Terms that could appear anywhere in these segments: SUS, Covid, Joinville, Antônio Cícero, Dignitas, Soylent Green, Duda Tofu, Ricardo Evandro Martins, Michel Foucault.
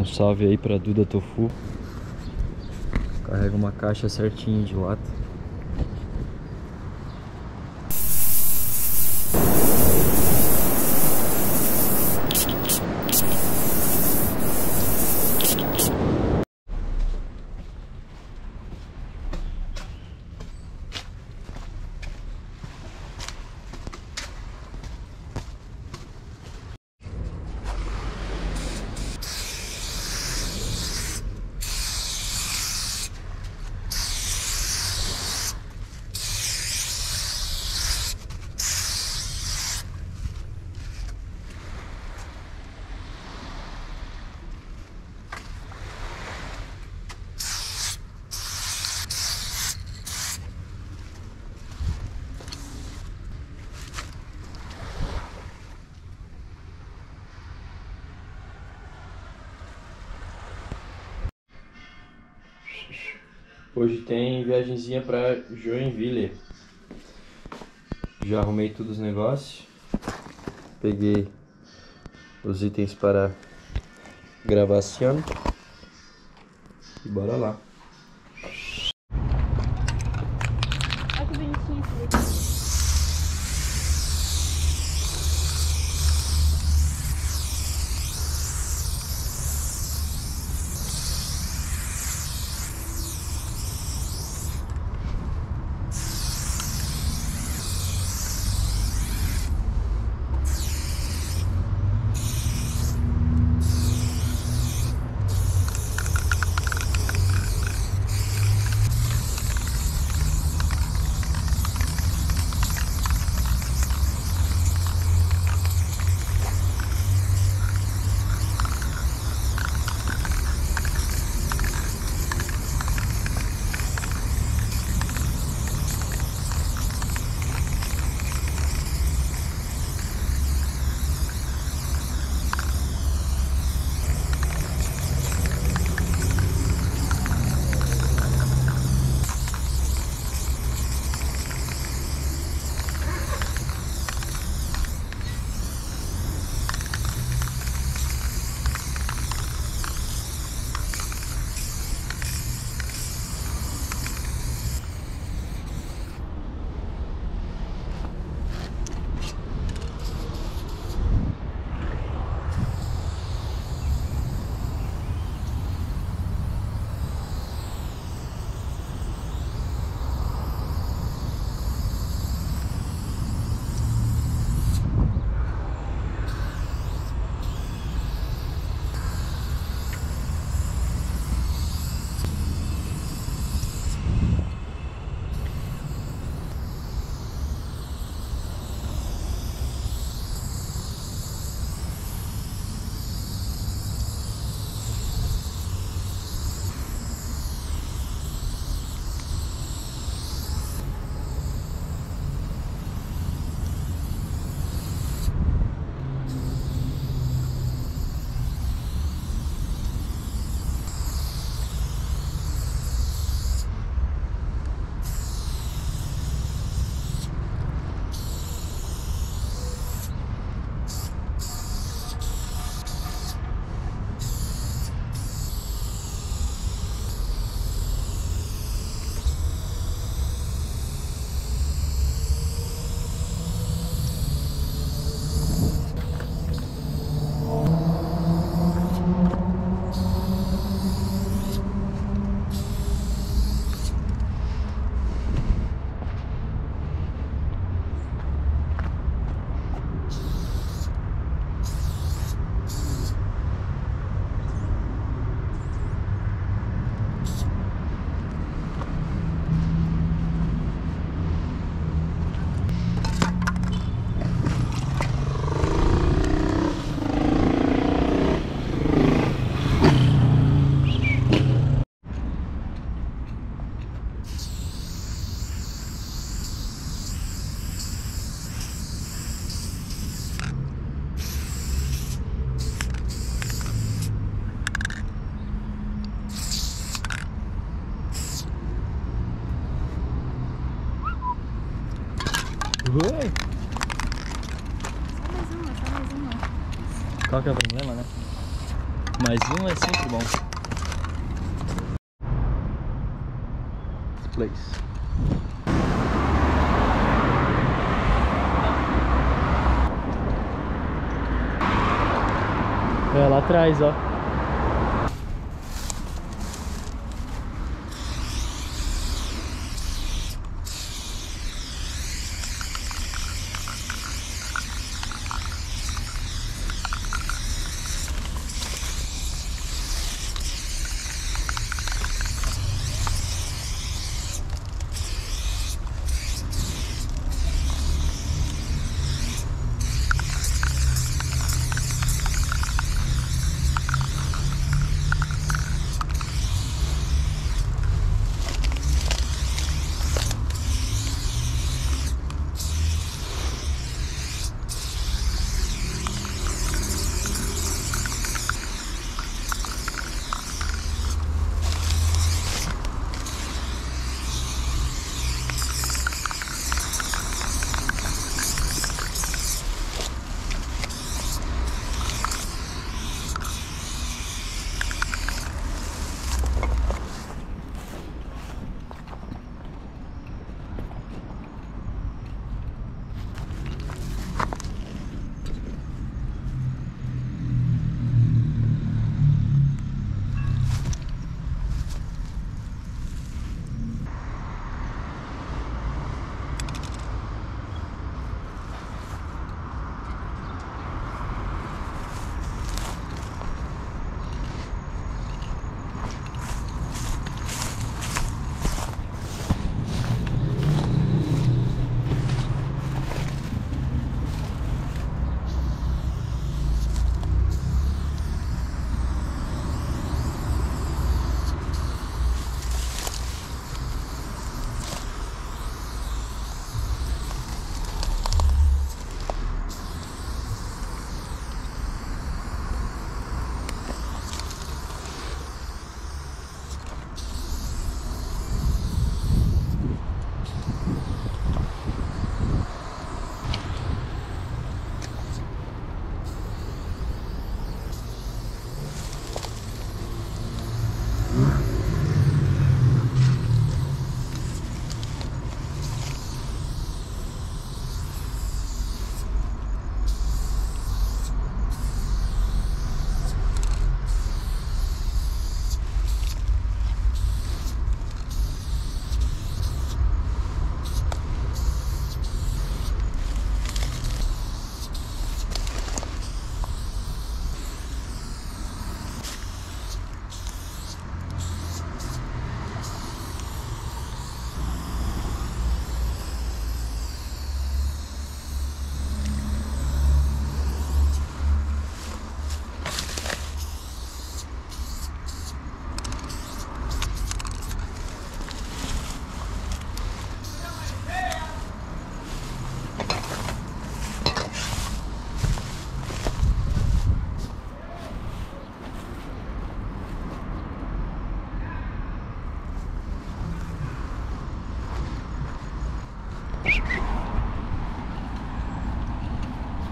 Um salve aí pra Duda Tofu. Carrega uma caixa certinha de lata. Hoje tem viagemzinha pra Joinville. Já arrumei todos os negócios. Peguei os itens para gravação. E bora lá. Olha que bonitinho isso. Oi. Só mais uma. Qual que é o problema, né? mas um é sempre bom. This place. É lá atrás, ó.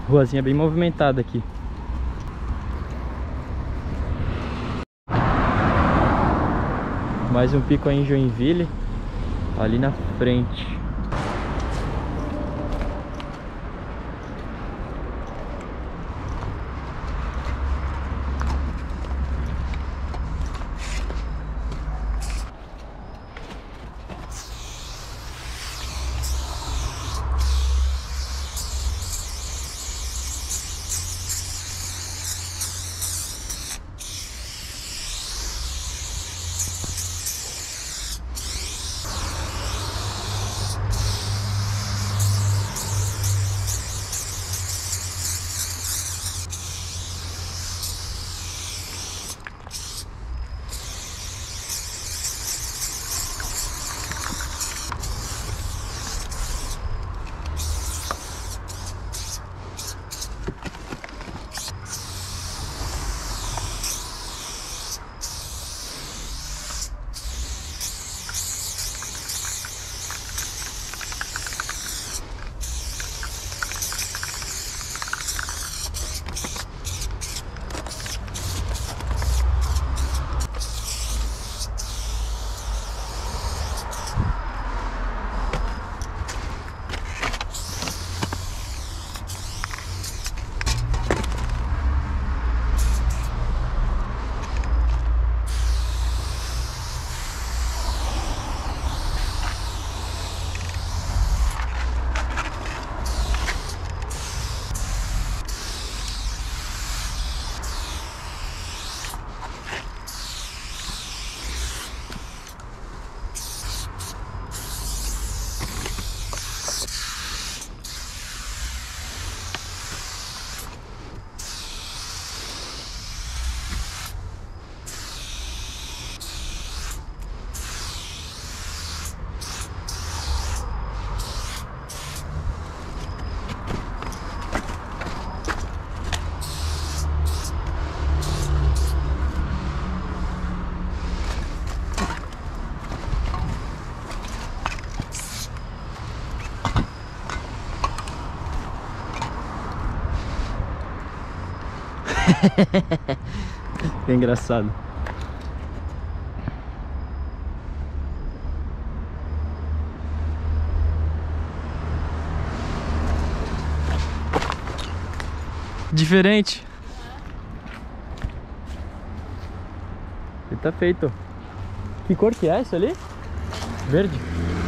Ruazinha bem movimentada aqui. Mais um pico aí em Joinville, ali na frente. Que engraçado. Diferente. E tá feito. Que cor que é isso ali? Verde.